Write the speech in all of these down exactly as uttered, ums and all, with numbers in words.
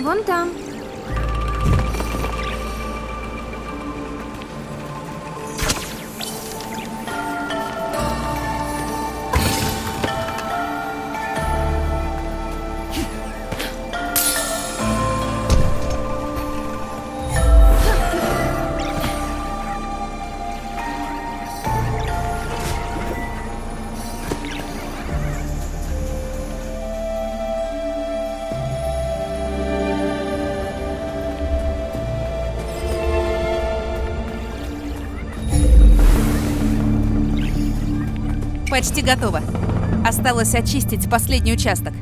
Вон там. Почти готово. Осталось очистить последний участок.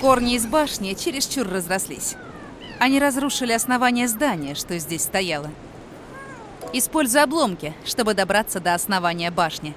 Корни из башни чересчур разрослись. Они разрушили основание здания, что здесь стояло. Используй обломки, чтобы добраться до основания башни.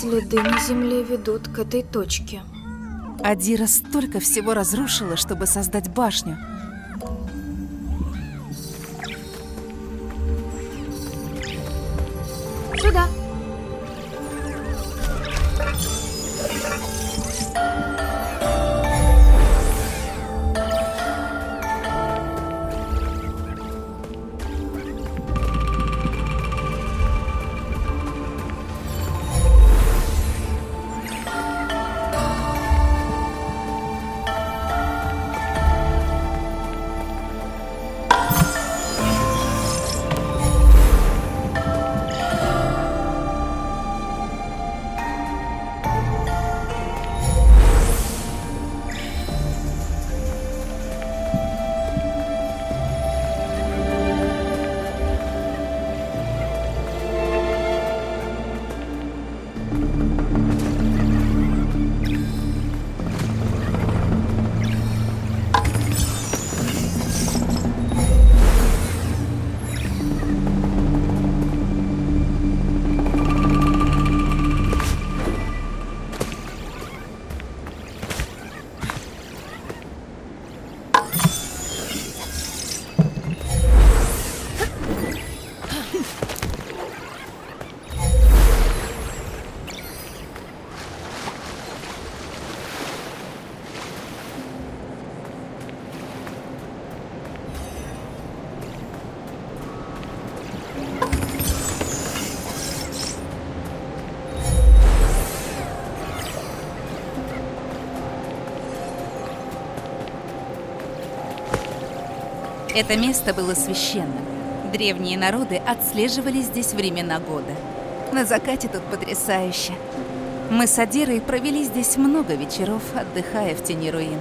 Следы на земле ведут к этой точке. Адира столько всего разрушила, чтобы создать башню. Сюда. Это место было священным. Древние народы отслеживали здесь времена года. На закате тут потрясающе. Мы с Адирой провели здесь много вечеров, отдыхая в тени руин.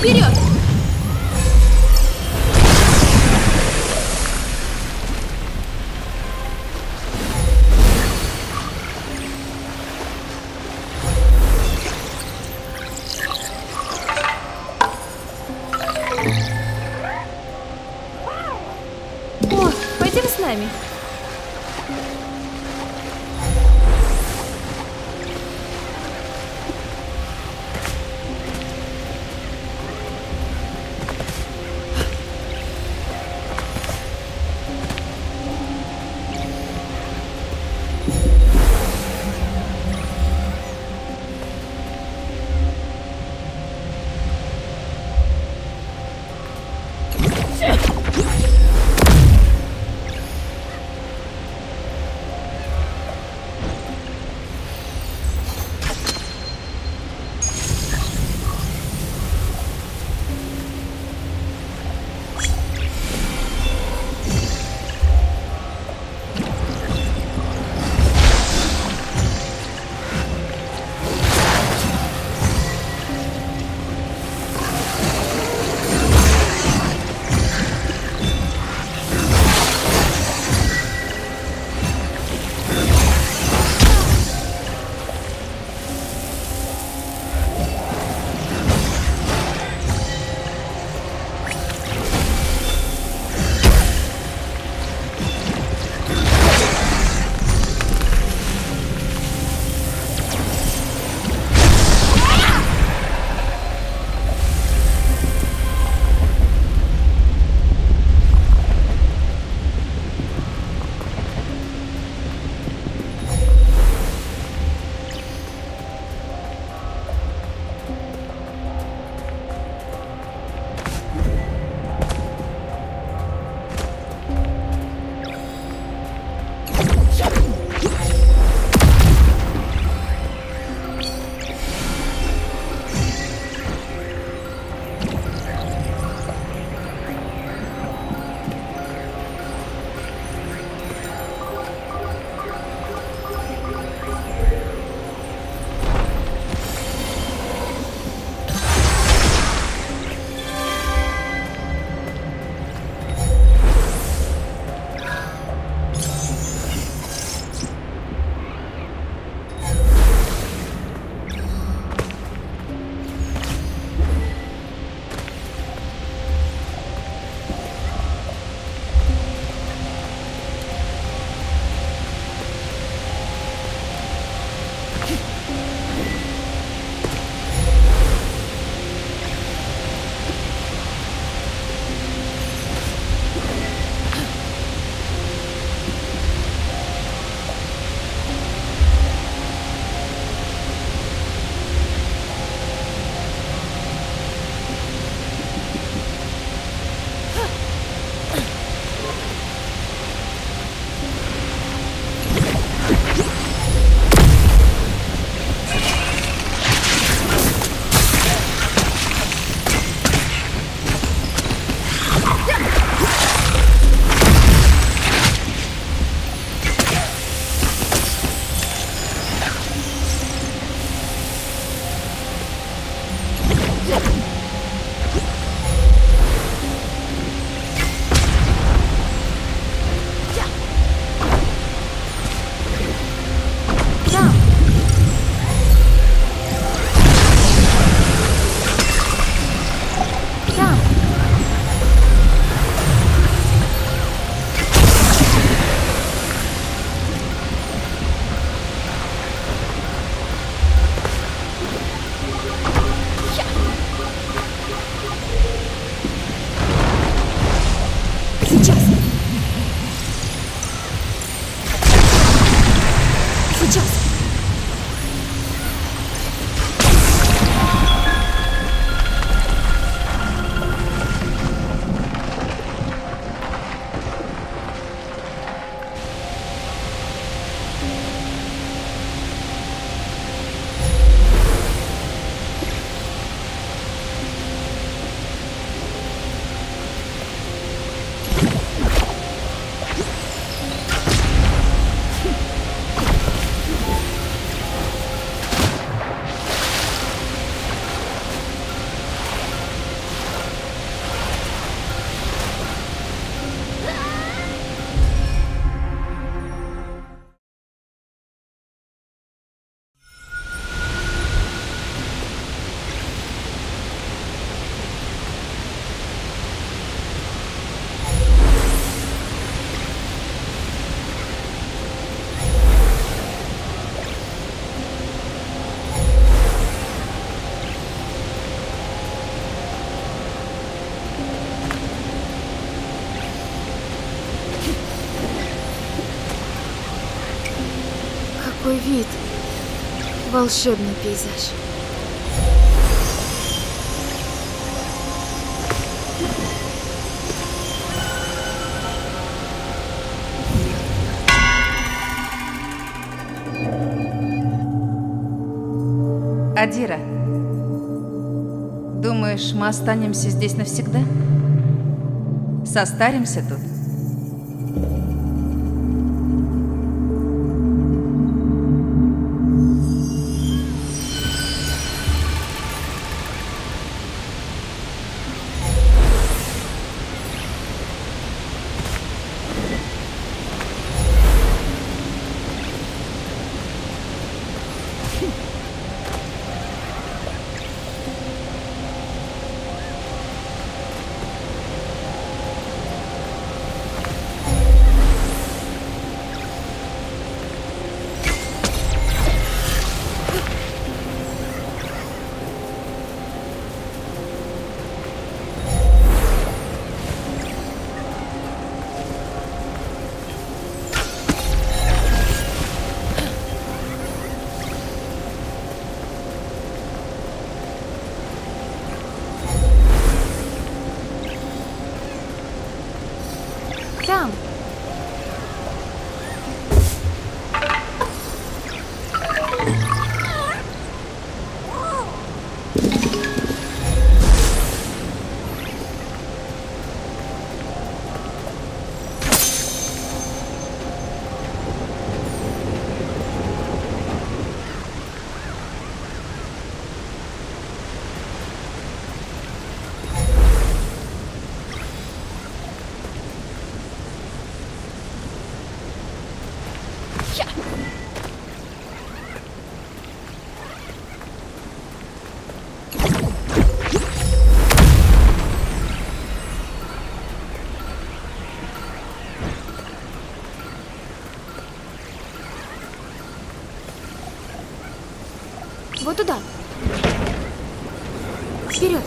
Вперед! О, пойдем с нами. Какой вид! Волшебный пейзаж. Адира, думаешь, мы останемся здесь навсегда? Состаримся тут? Вот туда. Вперед.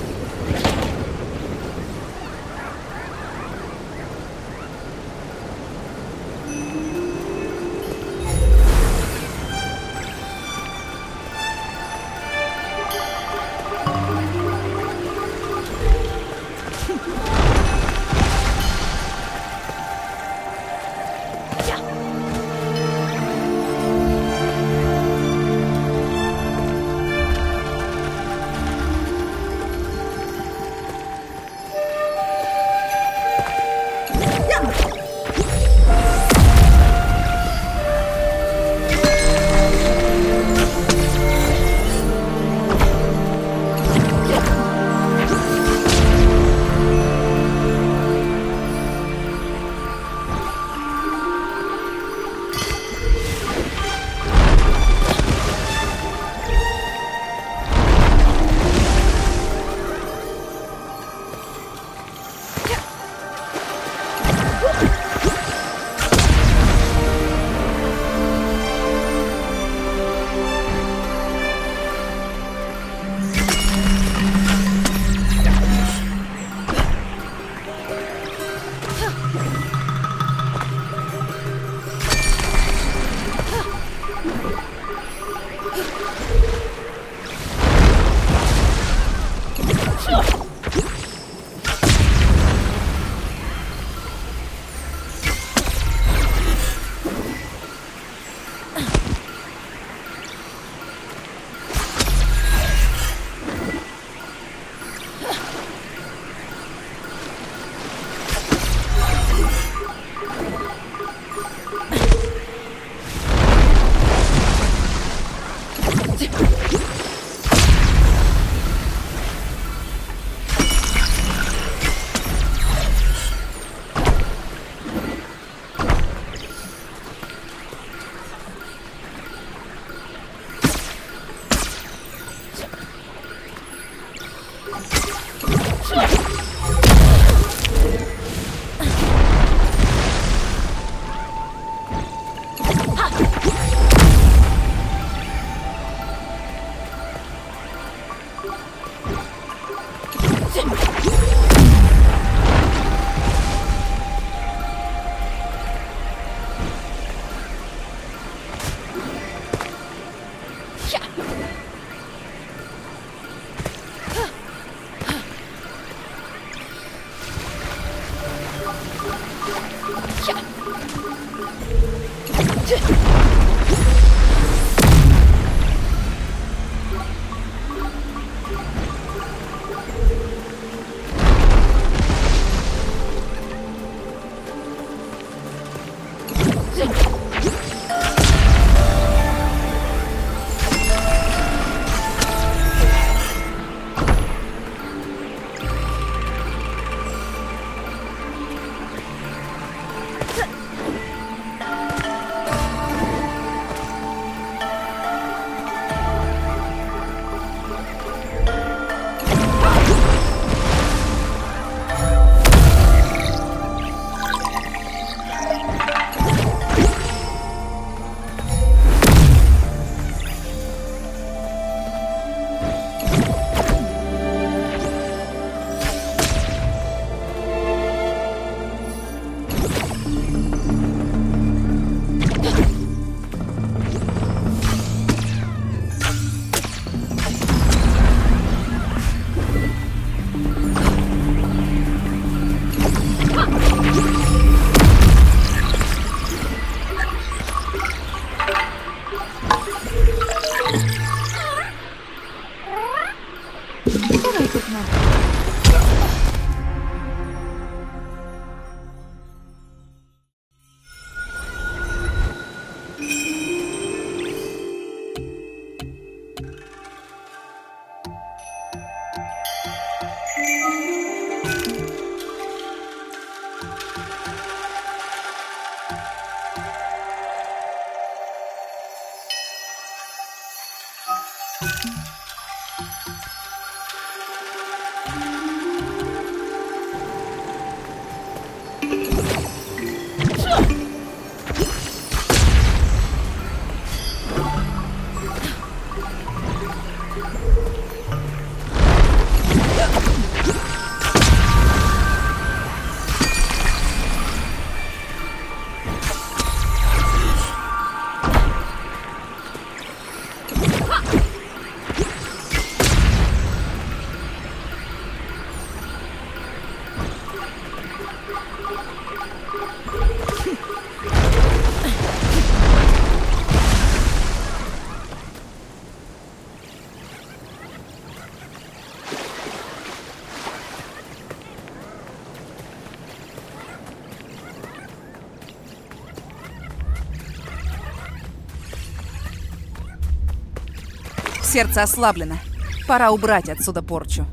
Сердце ослаблено. Пора убрать отсюда порчу.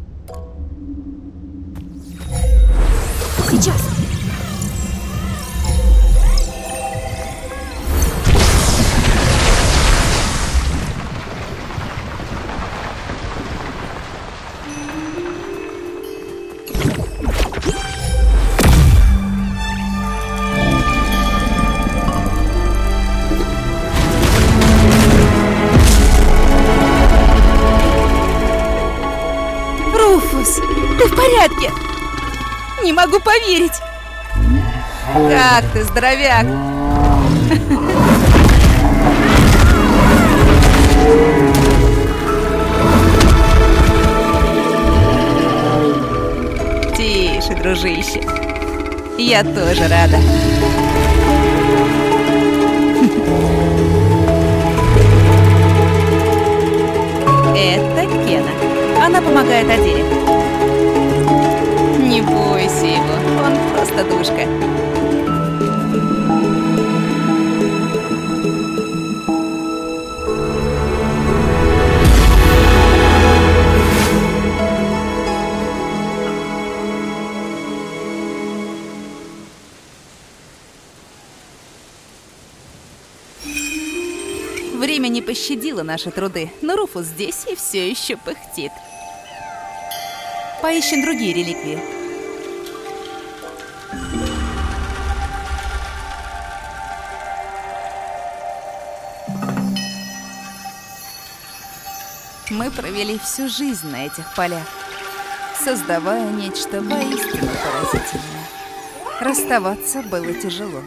Сейчас! Не могу поверить! Как ты, здоровяк! Тише, дружище! Я тоже рада! Это Кена. Она помогает Адире. Не бойся его, он просто душка. Время не пощадило наши труды, но Руфус здесь и все еще пыхтит. Поищем другие реликвии. Мы провели всю жизнь на этих полях, создавая нечто воистину поразительное. Расставаться было тяжело.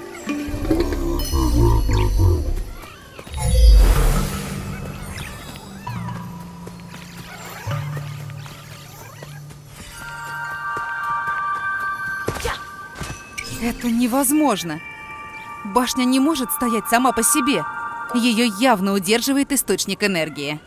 Это невозможно. Башня не может стоять сама по себе. Ее явно удерживает источник энергии.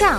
там.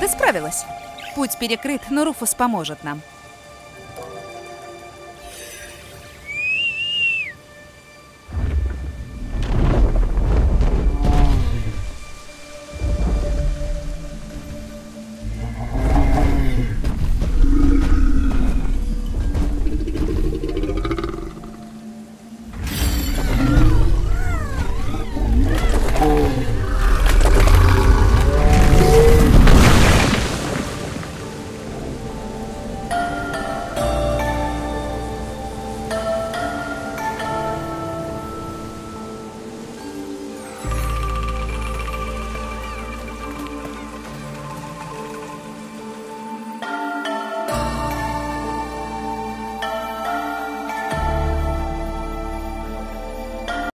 Ты справилась. Путь перекрыт, но Руфус поможет нам.